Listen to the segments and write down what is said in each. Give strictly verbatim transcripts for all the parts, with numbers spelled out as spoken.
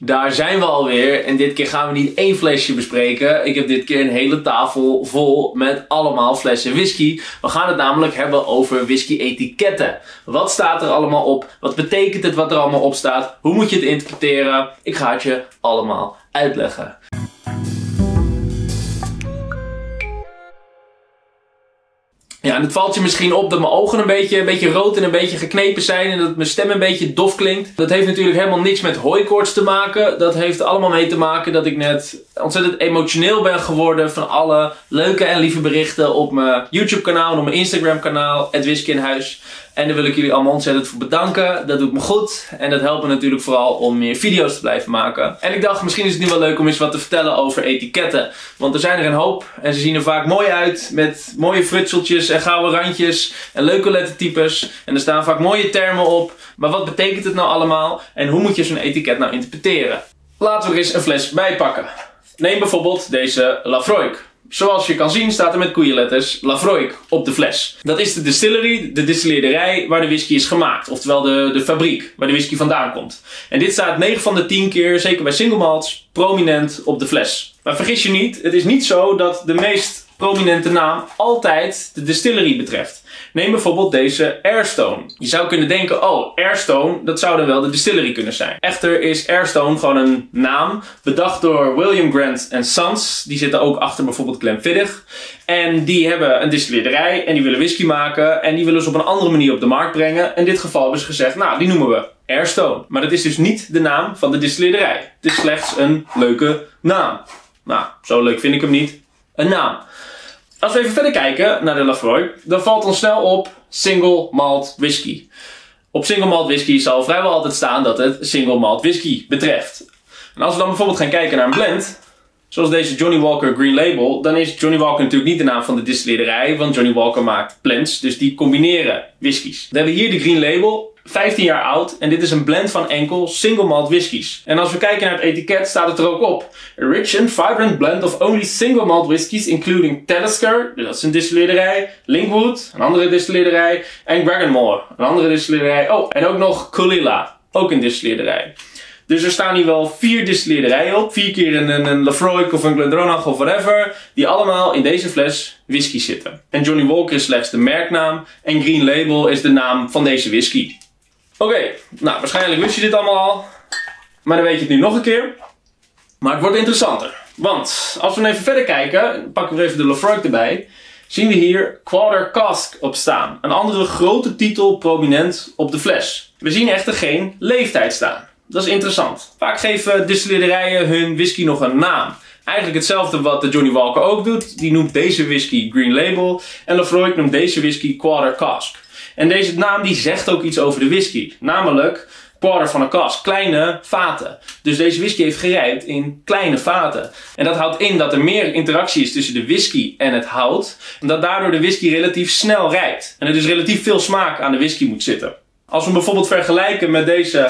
Daar zijn we alweer en dit keer gaan we niet één flesje bespreken. Ik heb dit keer een hele tafel vol met allemaal flessen whisky. We gaan het namelijk hebben over whisky-etiketten. Wat staat er allemaal op? Wat betekent het wat er allemaal op staat? Hoe moet je het interpreteren? Ik ga het je allemaal uitleggen. Ja, en het valt je misschien op dat mijn ogen een beetje, een beetje rood en een beetje geknepen zijn. En dat mijn stem een beetje dof klinkt. Dat heeft natuurlijk helemaal niks met hooikoorts te maken. Dat heeft allemaal mee te maken dat ik net ontzettend emotioneel ben geworden van alle leuke en lieve berichten op mijn YouTube kanaal en op mijn Instagram kanaal, Whisky aan Huis. En daar wil ik jullie allemaal ontzettend voor bedanken. Dat doet me goed. En dat helpt me natuurlijk vooral om meer video's te blijven maken. En ik dacht, misschien is het nu wel leuk om eens wat te vertellen over etiketten. Want er zijn er een hoop. En ze zien er vaak mooi uit. Met mooie frutseltjes en gouden randjes. En leuke lettertypes. En er staan vaak mooie termen op. Maar wat betekent het nou allemaal? En hoe moet je zo'n etiket nou interpreteren? Laten we er eens een fles bij pakken. Neem bijvoorbeeld deze Laphroaig. Zoals je kan zien staat er met koeienletters Laphroaig op de fles. Dat is de distillery, de distilleerderij waar de whisky is gemaakt. Oftewel de, de fabriek waar de whisky vandaan komt. En dit staat negen van de tien keer, zeker bij single malts, prominent op de fles. Maar vergis je niet, het is niet zo dat de meest prominente naam altijd de distillery betreft. Neem bijvoorbeeld deze Aerstone. Je zou kunnen denken, oh, Aerstone, dat zou dan wel de distillery kunnen zijn. Echter is Aerstone gewoon een naam, bedacht door William Grant en Sons. Die zitten ook achter bijvoorbeeld Glenfiddich. En die hebben een distilleerderij en die willen whisky maken. En die willen ze op een andere manier op de markt brengen. In dit geval hebben ze gezegd, nou, die noemen we Aerstone. Maar dat is dus niet de naam van de distilleerderij. Het is slechts een leuke naam. Nou, zo leuk vind ik hem niet. Een naam. Als we even verder kijken naar de Laphroaig, dan valt ons snel op single malt whisky. Op single malt whisky zal vrijwel altijd staan dat het single malt whisky betreft. En als we dan bijvoorbeeld gaan kijken naar een blend, zoals deze Johnny Walker Green Label, dan is Johnny Walker natuurlijk niet de naam van de distilleerderij, want Johnny Walker maakt blends, dus die combineren whiskies. We hebben hier de Green Label, vijftien jaar oud, en dit is een blend van enkel single malt whiskies. En als we kijken naar het etiket staat het er ook op. A rich and vibrant blend of only single malt whiskies including Talisker, dus dat is een distilleerderij, Linkwood, een andere distilleerderij, en Craigellachie, een andere distilleerderij. Oh, en ook nog Caol Ila, ook een distilleerderij. Dus er staan hier wel vier distilleerderijen op, vier keer een, een Laphroaig of een Glendronach of whatever, die allemaal in deze fles whisky zitten. En Johnny Walker is slechts de merknaam en Green Label is de naam van deze whisky. Oké, okay, nou waarschijnlijk wist je dit allemaal al, maar dan weet je het nu nog een keer. Maar het wordt interessanter, want als we dan even verder kijken, pakken we even de Laphroaig erbij, zien we hier Quarter Cask op staan. Een andere grote titel prominent op de fles. We zien echter geen leeftijd staan. Dat is interessant. Vaak geven distilleerderijen hun whisky nog een naam. Eigenlijk hetzelfde wat de Johnny Walker ook doet. Die noemt deze whisky Green Label en Laphroaig noemt deze whisky Quarter Cask. En deze naam die zegt ook iets over de whisky. Namelijk quarter van een cask, kleine vaten. Dus deze whisky heeft gerijpt in kleine vaten. En dat houdt in dat er meer interactie is tussen de whisky en het hout. En dat daardoor de whisky relatief snel rijpt. En er dus relatief veel smaak aan de whisky moet zitten. Als we hem bijvoorbeeld vergelijken met deze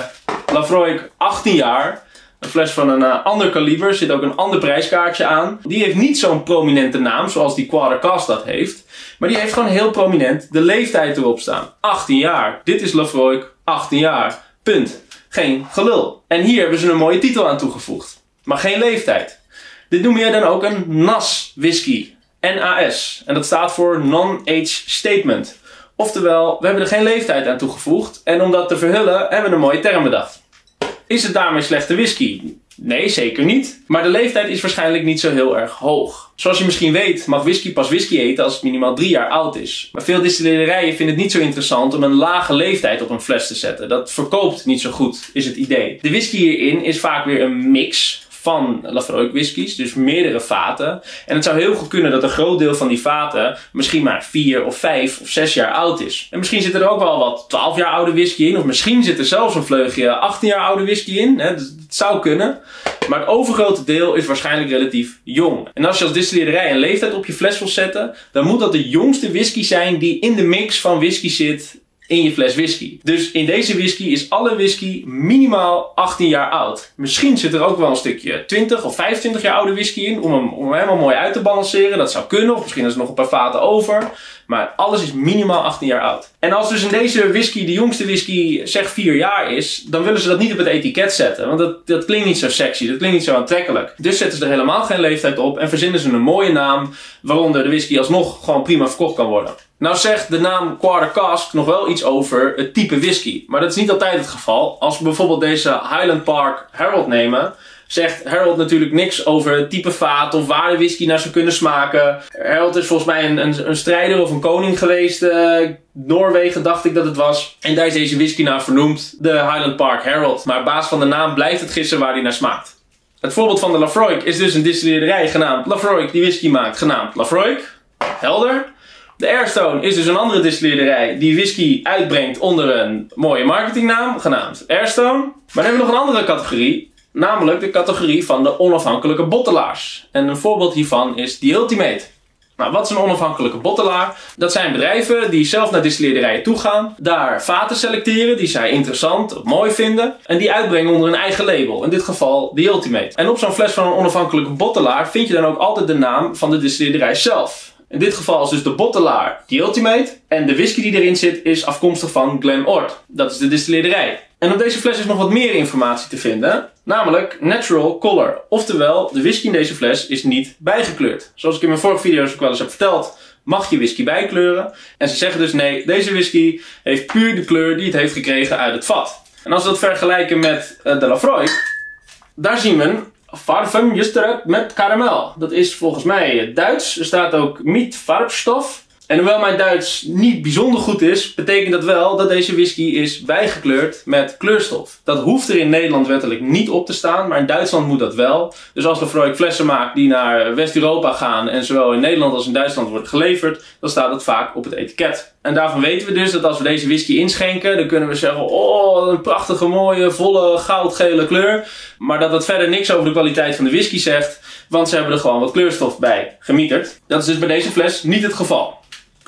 Laphroaig achttien jaar. Een fles van een uh, ander kaliber, zit ook een ander prijskaartje aan. Die heeft niet zo'n prominente naam zoals die Quarter Cask dat heeft. Maar die heeft gewoon heel prominent de leeftijd erop staan. achttien jaar. Dit is Laphroaig achttien jaar. Punt. Geen gelul. En hier hebben ze een mooie titel aan toegevoegd. Maar geen leeftijd. Dit noem je dan ook een N A S whisky. N A S. En dat staat voor Non-Age Statement. Oftewel, we hebben er geen leeftijd aan toegevoegd. En om dat te verhullen hebben we een mooie term bedacht. Is het daarmee slechte whisky? Nee, zeker niet. Maar de leeftijd is waarschijnlijk niet zo heel erg hoog. Zoals je misschien weet mag whisky pas whisky eten als het minimaal drie jaar oud is. Maar veel distilleerderijen vinden het niet zo interessant om een lage leeftijd op een fles te zetten. Dat verkoopt niet zo goed, is het idee. De whisky hierin is vaak weer een mix van Laphroaig whiskies, dus meerdere vaten. En het zou heel goed kunnen dat een groot deel van die vaten misschien maar vier of vijf of zes jaar oud is. En misschien zit er ook wel wat twaalf jaar oude whisky in, of misschien zit er zelfs een vleugje achttien jaar oude whisky in. Het zou kunnen. Maar het overgrote deel is waarschijnlijk relatief jong. En als je als distilleerderij een leeftijd op je fles wil zetten, dan moet dat de jongste whisky zijn die in de mix van whisky zit in je fles whisky. Dus in deze whisky is alle whisky minimaal achttien jaar oud. Misschien zit er ook wel een stukje twintig of vijfentwintig jaar oude whisky in om hem, om hem helemaal mooi uit te balanceren. Dat zou kunnen, of misschien is er nog een paar vaten over. Maar alles is minimaal achttien jaar oud. En als dus in deze whisky de jongste whisky zeg vier jaar is, dan willen ze dat niet op het etiket zetten. Want dat, dat klinkt niet zo sexy, dat klinkt niet zo aantrekkelijk. Dus zetten ze er helemaal geen leeftijd op en verzinnen ze een mooie naam waaronder de whisky alsnog gewoon prima verkocht kan worden. Nou zegt de naam Quarter Cask nog wel iets over het type whisky. Maar dat is niet altijd het geval. Als we bijvoorbeeld deze Highland Park Herald nemen, zegt Harold natuurlijk niks over het type vaat of waar de whisky naar zou kunnen smaken. Harold is volgens mij een, een, een strijder of een koning geweest. Uh, Noorwegen dacht ik dat het was. En daar is deze whisky naar vernoemd. De Highland Park Harold. Maar op basis van de naam blijft het gissen waar hij naar smaakt. Het voorbeeld van de Laphroaig is dus een distillerij genaamd Laphroaig die whisky maakt, genaamd Laphroaig. Helder. De Aerstone is dus een andere distillerij die whisky uitbrengt onder een mooie marketingnaam, genaamd Aerstone. Maar dan hebben we nog een andere categorie. Namelijk de categorie van de onafhankelijke bottelaars. En een voorbeeld hiervan is The Ultimate. Nou, wat is een onafhankelijke bottelaar? Dat zijn bedrijven die zelf naar distilleerderijen toe gaan. Daar vaten selecteren die zij interessant of mooi vinden. En die uitbrengen onder hun eigen label. In dit geval The Ultimate. En op zo'n fles van een onafhankelijke bottelaar vind je dan ook altijd de naam van de distillerij zelf. In dit geval is dus de bottelaar The Ultimate. En de whisky die erin zit is afkomstig van Glen Ord. Dat is de distillerij. En op deze fles is nog wat meer informatie te vinden. Namelijk natural color. Oftewel, de whisky in deze fles is niet bijgekleurd. Zoals ik in mijn vorige video's ook wel eens heb verteld, mag je whisky bijkleuren. En ze zeggen dus nee, deze whisky heeft puur de kleur die het heeft gekregen uit het vat. En als we dat vergelijken met uh, de Laphroaig, daar zien we een Parfum Justerup met karamel. Dat is volgens mij Duits. Er staat ook Mietfarbstof. En hoewel mijn Duits niet bijzonder goed is, betekent dat wel dat deze whisky is bijgekleurd met kleurstof. Dat hoeft er in Nederland wettelijk niet op te staan, maar in Duitsland moet dat wel. Dus als Laphroaig flessen maakt die naar West-Europa gaan en zowel in Nederland als in Duitsland wordt geleverd, dan staat dat vaak op het etiket. En daarvan weten we dus dat als we deze whisky inschenken, dan kunnen we zeggen, oh, een prachtige, mooie, volle, goudgele kleur. Maar dat dat verder niks over de kwaliteit van de whisky zegt, want ze hebben er gewoon wat kleurstof bij gemieterd. Dat is dus bij deze fles niet het geval.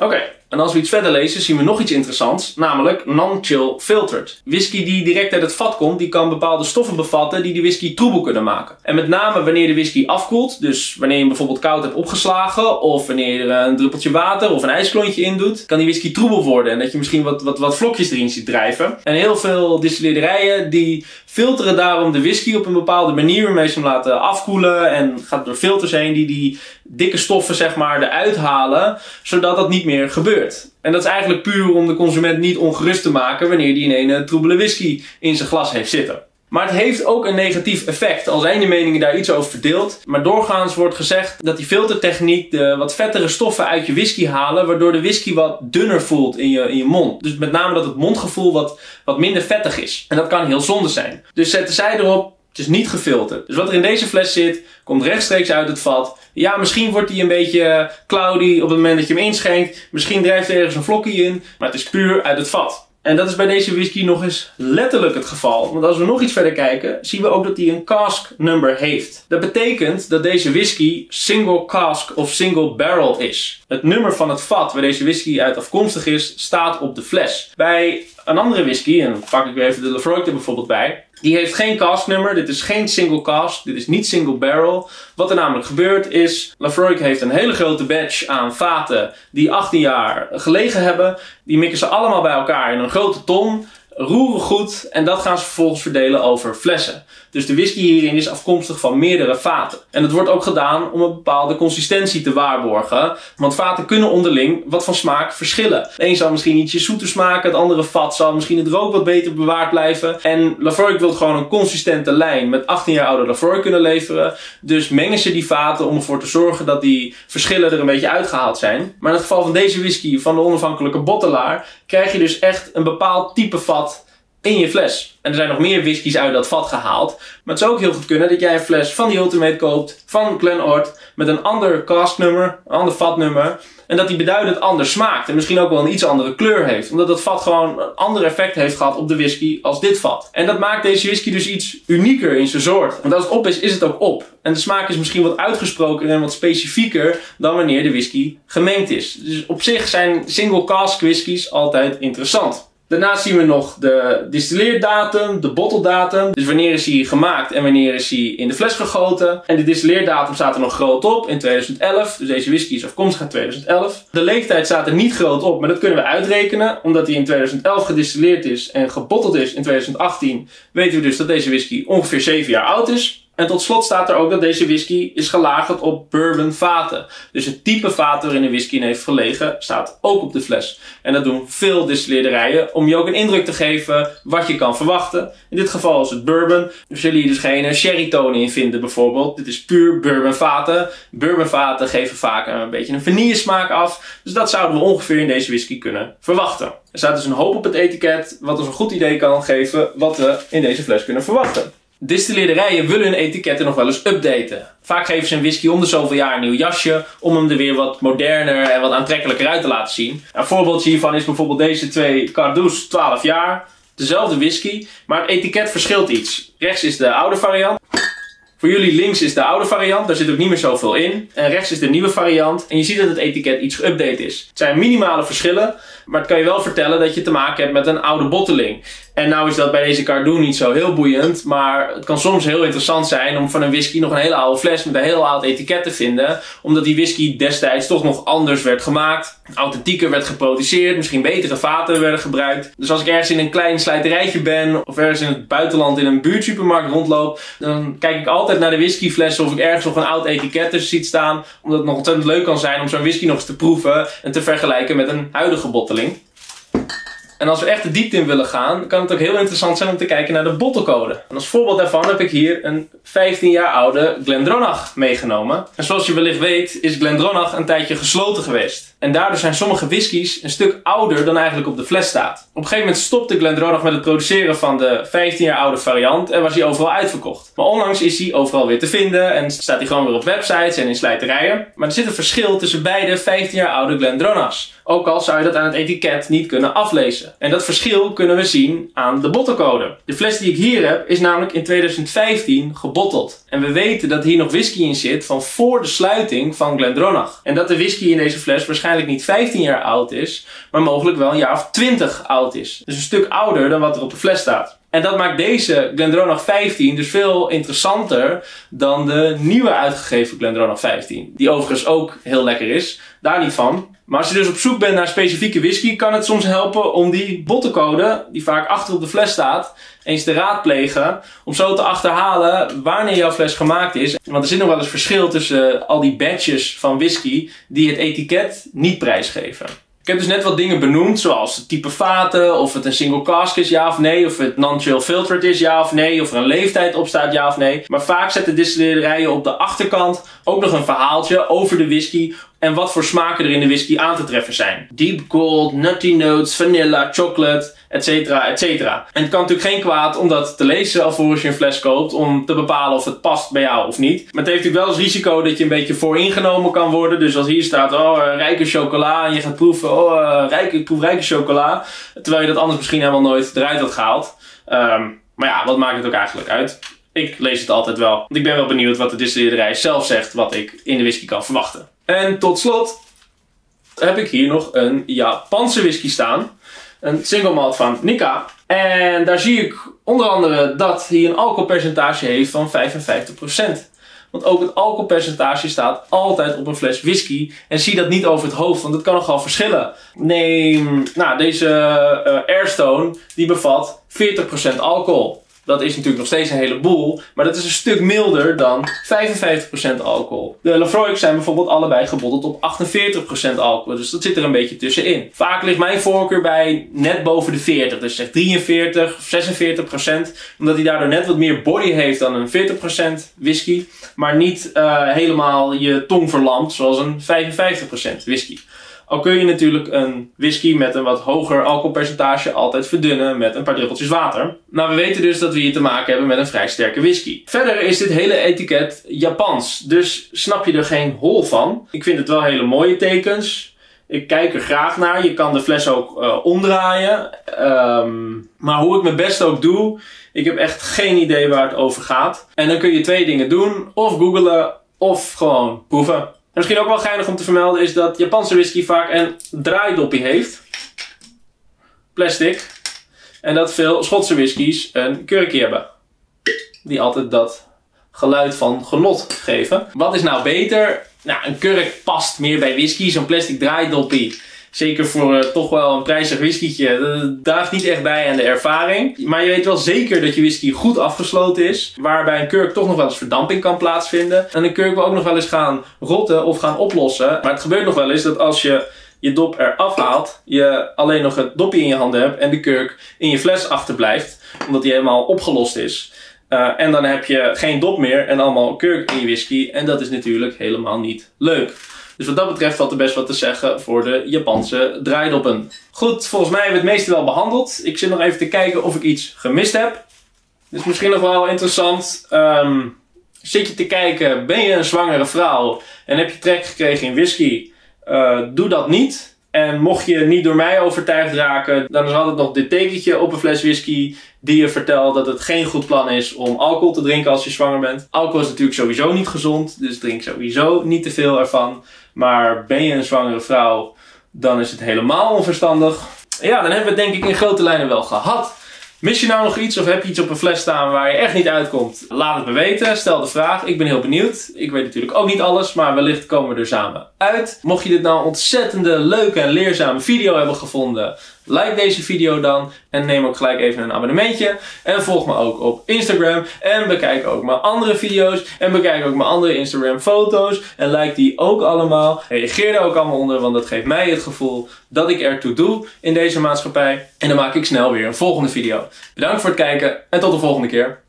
Oké, okay. En als we iets verder lezen zien we nog iets interessants, namelijk non-chill filtered. Whisky die direct uit het vat komt, die kan bepaalde stoffen bevatten die de whisky troebel kunnen maken. En met name wanneer de whisky afkoelt, dus wanneer je hem bijvoorbeeld koud hebt opgeslagen, of wanneer je er een druppeltje water of een ijsklontje in doet, kan die whisky troebel worden en dat je misschien wat, wat, wat vlokjes erin ziet drijven. En heel veel distilleerderijen die filteren daarom de whisky op een bepaalde manier, waarmee ze hem laten afkoelen en gaat door filters heen die die dikke stoffen zeg maar eruit halen, zodat dat niet meer gebeurt. En dat is eigenlijk puur om de consument niet ongerust te maken wanneer die in een troebele whisky in zijn glas heeft zitten. Maar het heeft ook een negatief effect, al zijn de meningen daar iets over verdeeld. Maar doorgaans wordt gezegd dat die filtertechniek de wat vettere stoffen uit je whisky halen, waardoor de whisky wat dunner voelt in je, in je mond. Dus met name dat het mondgevoel wat, wat minder vettig is. En dat kan heel zonde zijn. Dus zetten zij erop, het is niet gefilterd. Dus wat er in deze fles zit, komt rechtstreeks uit het vat. Ja, misschien wordt die een beetje cloudy op het moment dat je hem inschenkt. Misschien drijft er ergens een vlokje in. Maar het is puur uit het vat. En dat is bij deze whisky nog eens letterlijk het geval. Want als we nog iets verder kijken, zien we ook dat hij een cask number heeft. Dat betekent dat deze whisky single cask of single barrel is. Het nummer van het vat waar deze whisky uit afkomstig is, staat op de fles. Bij een andere whisky, en dan pak ik weer even de Laphroaig er bijvoorbeeld bij, die heeft geen casknummer, dit is geen single cask, dit is niet single barrel. Wat er namelijk gebeurt is, Laphroaig heeft een hele grote batch aan vaten die achttien jaar gelegen hebben. Die mikken ze allemaal bij elkaar in een grote ton, roeren goed en dat gaan ze vervolgens verdelen over flessen. Dus de whisky hierin is afkomstig van meerdere vaten. En dat wordt ook gedaan om een bepaalde consistentie te waarborgen. Want vaten kunnen onderling wat van smaak verschillen. De een zal misschien ietsje zoeter smaken, het andere vat zal misschien het rook wat beter bewaard blijven. En Laphroaig wil gewoon een consistente lijn met achttien jaar oude Laphroaig kunnen leveren. Dus mengen ze die vaten om ervoor te zorgen dat die verschillen er een beetje uitgehaald zijn. Maar in het geval van deze whisky van de onafhankelijke bottelaar krijg je dus echt een bepaald type vat in je fles. En er zijn nog meer whiskies uit dat vat gehaald. Maar het zou ook heel goed kunnen dat jij een fles van die Ultimate koopt, van Glen Ord, met een ander casknummer, een ander vatnummer. En dat die beduidend anders smaakt. En misschien ook wel een iets andere kleur heeft. Omdat dat vat gewoon een ander effect heeft gehad op de whisky als dit vat. En dat maakt deze whisky dus iets unieker in zijn soort. Want als het op is, is het ook op. En de smaak is misschien wat uitgesproken en wat specifieker dan wanneer de whisky gemengd is. Dus op zich zijn single cask whiskies altijd interessant. Daarnaast zien we nog de distilleerdatum, de botteldatum. Dus wanneer is hij gemaakt en wanneer is hij in de fles gegoten. En de distilleerdatum staat er nog groot op in tweeduizend elf. Dus deze whisky is afkomstig uit tweeduizend elf. De leeftijd staat er niet groot op, maar dat kunnen we uitrekenen. Omdat hij in tweeduizend elf gedistilleerd is en gebotteld is in tweeduizend achttien, weten we dus dat deze whisky ongeveer zeven jaar oud is. En tot slot staat er ook dat deze whisky is gelagerd op bourbon vaten. Dus het type vaten waarin de whisky in heeft gelegen staat ook op de fles. En dat doen veel distilleerderijen om je ook een indruk te geven wat je kan verwachten. In dit geval is het bourbon. Er zullen hier dus geen sherrytonen in vinden bijvoorbeeld. Dit is puur bourbon vaten. Bourbon vaten geven vaak een beetje een vanille smaak af. Dus dat zouden we ongeveer in deze whisky kunnen verwachten. Er staat dus een hoop op het etiket wat ons een goed idee kan geven wat we in deze fles kunnen verwachten. Distilleerderijen willen hun etiketten nog wel eens updaten. Vaak geven ze een whisky om de zoveel jaar een nieuw jasje om hem er weer wat moderner en wat aantrekkelijker uit te laten zien. Een voorbeeldje hiervan is bijvoorbeeld deze twee Cardhu's, twaalf jaar. Dezelfde whisky, maar het etiket verschilt iets. Rechts is de oude variant. Voor jullie links is de oude variant, daar zit ook niet meer zoveel in. En rechts is de nieuwe variant. En je ziet dat het etiket iets geüpdate is. Het zijn minimale verschillen, maar het kan je wel vertellen dat je te maken hebt met een oude botteling. En nou is dat bij deze Cardhu niet zo heel boeiend, maar het kan soms heel interessant zijn om van een whisky nog een hele oude fles met een heel oud etiket te vinden. Omdat die whisky destijds toch nog anders werd gemaakt, authentieker werd geproduceerd, misschien betere vaten werden gebruikt. Dus als ik ergens in een klein slijterijtje ben of ergens in het buitenland in een buurtsupermarkt rondloop, dan kijk ik altijd naar de whiskyflessen of ik ergens nog een oud etiket tussen ziet staan. Omdat het nog ontzettend leuk kan zijn om zo'n whisky nog eens te proeven en te vergelijken met een huidige botteling. En als we echt de diepte in willen gaan, kan het ook heel interessant zijn om te kijken naar de bottelcode. En als voorbeeld daarvan heb ik hier een vijftien jaar oude Glendronach meegenomen. En zoals je wellicht weet is Glendronach een tijdje gesloten geweest. En daardoor zijn sommige whiskies een stuk ouder dan eigenlijk op de fles staat. Op een gegeven moment stopte Glendronach met het produceren van de vijftien jaar oude variant en was hij overal uitverkocht. Maar onlangs is hij overal weer te vinden en staat hij gewoon weer op websites en in slijterijen. Maar er zit een verschil tussen beide vijftien jaar oude Glendronachs. Ook al zou je dat aan het etiket niet kunnen aflezen. En dat verschil kunnen we zien aan de bottelcode. De fles die ik hier heb is namelijk in tweeduizend vijftien gebotteld. En we weten dat hier nog whisky in zit van voor de sluiting van Glendronach. En dat de whisky in deze fles waarschijnlijk niet vijftien jaar oud is, maar mogelijk wel een jaar of twintig oud is. Dus een stuk ouder dan wat er op de fles staat. En dat maakt deze Glendronach vijftien dus veel interessanter dan de nieuwe uitgegeven Glendronach vijftien. Die overigens ook heel lekker is. Daar niet van. Maar als je dus op zoek bent naar specifieke whisky, kan het soms helpen om die bottelcode, die vaak achter op de fles staat, eens te raadplegen. Om zo te achterhalen wanneer jouw fles gemaakt is. Want er zit nog wel eens verschil tussen al die batches van whisky die het etiket niet prijsgeven. Ik heb dus net wat dingen benoemd, zoals het type vaten, of het een single cask is, ja of nee, of het non-chill filtered is, ja of nee, of er een leeftijd op staat, ja of nee. Maar vaak zetten distilleerderijen op de achterkant ook nog een verhaaltje over de whisky en wat voor smaken er in de whisky aan te treffen zijn. Deep gold, nutty notes, vanilla, chocolate, etcetera, etcetera. En het kan natuurlijk geen kwaad om dat te lezen alvorens je een fles koopt, om te bepalen of het past bij jou of niet. Maar het heeft natuurlijk wel eens risico dat je een beetje vooringenomen kan worden. Dus als hier staat, oh, rijke chocola, en je gaat proeven, oh, uh, rijke, ik proef rijke chocola. Terwijl je dat anders misschien helemaal nooit eruit had gehaald. Um, maar ja, wat maakt het ook eigenlijk uit? Ik lees het altijd wel. Want ik ben wel benieuwd wat de distilleerderij zelf zegt, wat ik in de whisky kan verwachten. En tot slot heb ik hier nog een Japanse whisky staan. Een single malt van Nikka. En daar zie ik onder andere dat hij een alcoholpercentage heeft van vijfenvijftig procent. Want ook het alcoholpercentage staat altijd op een fles whisky. En zie dat niet over het hoofd, want dat kan nogal verschillen. Neem nou, deze uh, Aerstone, die bevat veertig procent alcohol. Dat is natuurlijk nog steeds een heleboel, maar dat is een stuk milder dan vijfenvijftig procent alcohol. De Laphroaig zijn bijvoorbeeld allebei gebotteld op achtenveertig procent alcohol, dus dat zit er een beetje tussenin. Vaak ligt mijn voorkeur bij net boven de veertig, dus zeg drieënveertig of zesenveertig procent, omdat hij daardoor net wat meer body heeft dan een veertig procent whisky, maar niet uh, helemaal je tong verlamt zoals een vijfenvijftig procent whisky. Al kun je natuurlijk een whisky met een wat hoger alcoholpercentage altijd verdunnen met een paar druppeltjes water. Nou, we weten dus dat we hier te maken hebben met een vrij sterke whisky. Verder is dit hele etiket Japans, dus snap je er geen hol van. Ik vind het wel hele mooie tekens. Ik kijk er graag naar. Je kan de fles ook uh, omdraaien. Um, maar hoe ik mijn best ook doe, ik heb echt geen idee waar het over gaat. En dan kun je twee dingen doen. Of googlen, of gewoon proeven. En misschien ook wel geinig om te vermelden is dat Japanse whisky vaak een draaidoppie heeft. Plastic. En dat veel Schotse whiskies een kurkje hebben. Die altijd dat geluid van genot geven. Wat is nou beter? Nou, een kurk past meer bij whisky. Zo'n plastic draaidoppie. Zeker voor uh, toch wel een prijzig whiskietje. Dat draagt niet echt bij aan de ervaring. Maar je weet wel zeker dat je whisky goed afgesloten is. Waarbij een kurk toch nog wel eens verdamping kan plaatsvinden. En een kurk wil ook nog wel eens gaan rotten of gaan oplossen. Maar het gebeurt nog wel eens dat als je je dop eraf haalt, je alleen nog het dopje in je handen hebt en de kurk in je fles achterblijft. Omdat die helemaal opgelost is. Uh, en dan heb je geen dop meer en allemaal kurk in je whisky. En dat is natuurlijk helemaal niet leuk. Dus wat dat betreft valt er best wat te zeggen voor de Japanse draaidoppen. Goed, volgens mij hebben we het meeste wel behandeld. Ik zit nog even te kijken of ik iets gemist heb. Dit is misschien nog wel interessant. Um, zit je te kijken, ben je een zwangere vrouw en heb je trek gekregen in whisky? Uh, doe dat niet. En mocht je niet door mij overtuigd raken, dan is altijd nog dit tekentje op een fles whisky die je vertelt dat het geen goed plan is om alcohol te drinken als je zwanger bent. Alcohol is natuurlijk sowieso niet gezond, dus drink sowieso niet te veel ervan. Maar ben je een zwangere vrouw, dan is het helemaal onverstandig. Ja, dan hebben we het denk ik in grote lijnen wel gehad. Mis je nou nog iets of heb je iets op een fles staan waar je echt niet uitkomt? Laat het me weten, stel de vraag. Ik ben heel benieuwd. Ik weet natuurlijk ook niet alles, maar wellicht komen we er samen uit. Mocht je dit nou een ontzettende leuke en leerzame video hebben gevonden, like deze video dan en neem ook gelijk even een abonnementje. En volg me ook op Instagram en bekijk ook mijn andere video's en bekijk ook mijn andere Instagram foto's. En like die ook allemaal. Reageer er ook allemaal onder, want dat geeft mij het gevoel dat ik ertoe doe in deze maatschappij. En dan maak ik snel weer een volgende video. Bedankt voor het kijken en tot de volgende keer.